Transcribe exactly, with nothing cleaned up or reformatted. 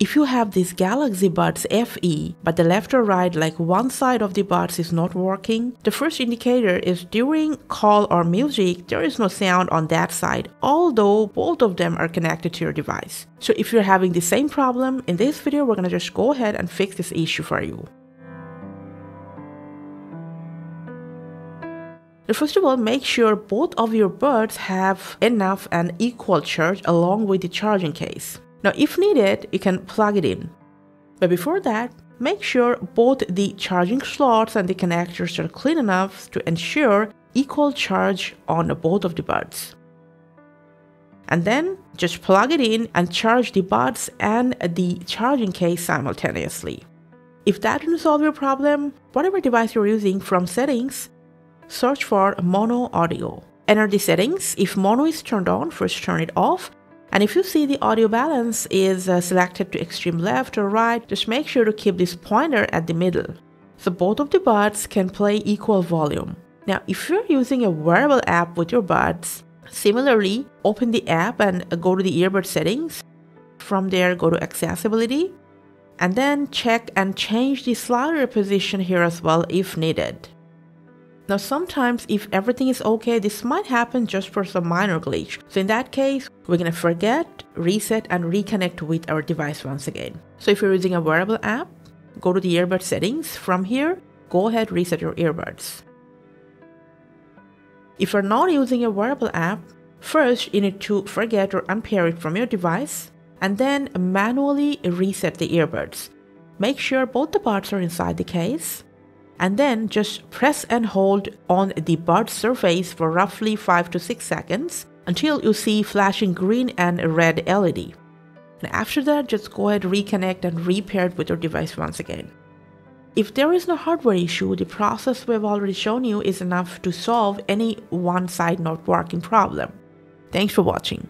If you have these Galaxy Buds F E, but the left or right, like one side of the buds is not working, the first indicator is during call or music, there is no sound on that side, although both of them are connected to your device. So if you're having the same problem, in this video, we're gonna just go ahead and fix this issue for you. First of all, make sure both of your buds have enough and equal charge along with the charging case. Now, if needed, you can plug it in. But before that, make sure both the charging slots and the connectors are clean enough to ensure equal charge on both of the buds. And then just plug it in and charge the buds and the charging case simultaneously. If that didn't solve your problem, whatever device you're using, from settings, search for mono audio. Enter the settings. If mono is turned on, first turn it off. And if you see the audio balance is uh, selected to extreme left or right, just make sure to keep this pointer at the middle, so both of the buds can play equal volume. Now, if you're using a wearable app with your buds, similarly, open the app and go to the earbud settings. From there, go to accessibility, and then check and change the slider position here as well if needed. Now, sometimes if everything is okay, this might happen just for some minor glitch. So in that case, we're gonna forget, reset, and reconnect with our device once again. So if you're using a wearable app, go to the earbud settings. From here, go ahead, reset your earbuds. If you're not using a wearable app, first you need to forget or unpair it from your device, and then manually reset the earbuds. Make sure both the buds are inside the case. And then just press and hold on the bud surface for roughly five to six seconds until you see flashing green and red L E D. And after that, just go ahead, reconnect and repair it with your device once again. If there is no hardware issue, the process we've already shown you is enough to solve any one side not working problem. Thanks for watching.